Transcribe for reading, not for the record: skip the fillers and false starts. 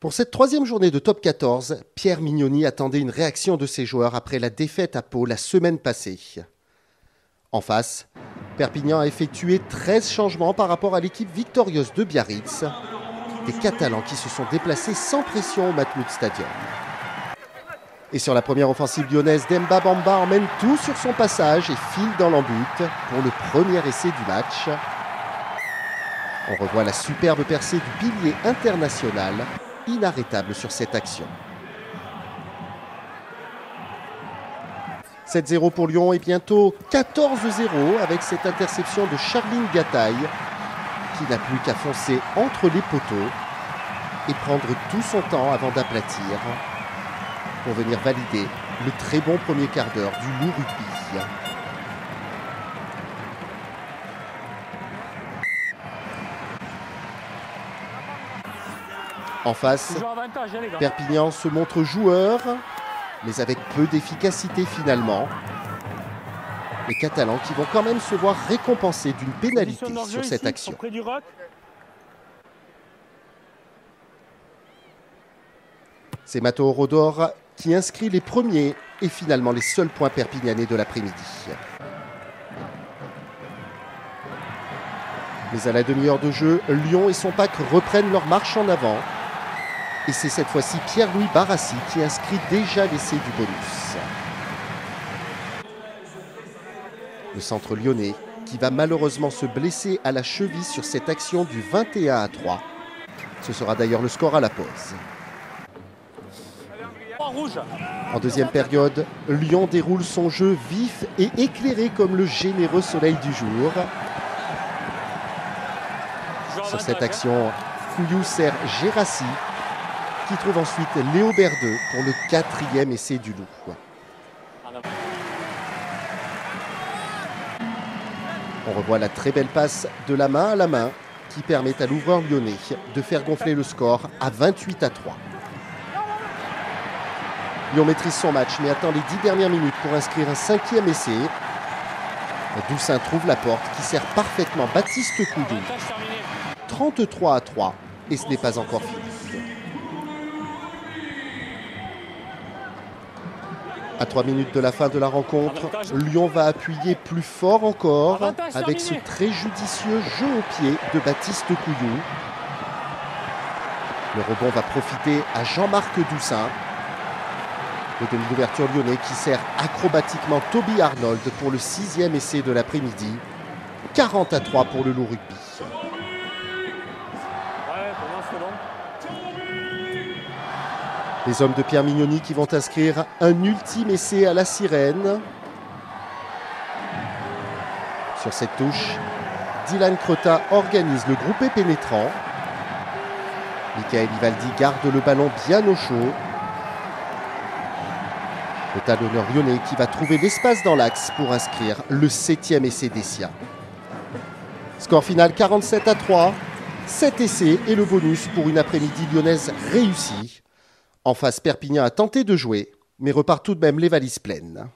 Pour cette troisième journée de Top 14, Pierre Mignoni attendait une réaction de ses joueurs après la défaite à Pau la semaine passée. En face, Perpignan a effectué 13 changements par rapport à l'équipe victorieuse de Biarritz. Des Catalans qui se sont déplacés sans pression au Matmut Stadium. Et sur la première offensive lyonnaise, Demba Bamba emmène tout sur son passage et file dans l'en-but pour le premier essai du match. On revoit la superbe percée du pilier international, inarrêtable sur cette action. 7-0 pour Lyon et bientôt 14-0 avec cette interception de Charlie Ngatai qui n'a plus qu'à foncer entre les poteaux et prendre tout son temps avant d'aplatir pour venir valider le très bon premier quart d'heure du LOU Rugby. En face, Perpignan se montre joueur, mais avec peu d'efficacité finalement. Les Catalans qui vont quand même se voir récompensés d'une pénalité sur cette action. C'est Mateo Rodor qui inscrit les premiers et finalement les seuls points perpignanais de l'après-midi. Mais à la demi-heure de jeu, Lyon et son pack reprennent leur marche en avant. Et c'est cette fois-ci Pierre-Louis Barassi qui inscrit déjà l'essai du bonus. Le centre lyonnais qui va malheureusement se blesser à la cheville sur cette action du 21-3. Ce sera d'ailleurs le score à la pause. En deuxième période, Lyon déroule son jeu vif et éclairé comme le généreux soleil du jour. Sur cette action, Fouyou sert Gérassi, qui trouve ensuite Léo Berdeu pour le quatrième essai du Loup. On revoit la très belle passe de la main à la main qui permet à l'ouvreur lyonnais de faire gonfler le score à 28-3. Lyon maîtrise son match mais attend les 10 dernières minutes pour inscrire un cinquième essai. Doussain trouve la porte qui sert parfaitement Baptiste Couilloud. 33-3 et ce n'est pas encore fini. À 3 minutes de la fin de la rencontre, Lyon va appuyer plus fort encore avec ce très judicieux jeu au pied de Baptiste Couilloud. Le rebond va profiter à Jean-Marc Doussain. Le demi d'ouverture lyonnais qui sert acrobatiquement Toby Arnold pour le 6e essai de l'après-midi. 40-3 pour le LOU Rugby. Les hommes de Pierre Mignoni qui vont inscrire un ultime essai à la sirène. Sur cette touche, Dylan Crotin organise le groupé pénétrant. Mickaël Ivaldi garde le ballon bien au chaud. Le talonneur lyonnais qui va trouver l'espace dans l'axe pour inscrire le 7e essai des siens. Score final 47-3. 7 essais et le bonus pour une après-midi lyonnaise réussie. En face, Perpignan a tenté de jouer, mais repart tout de même les valises pleines.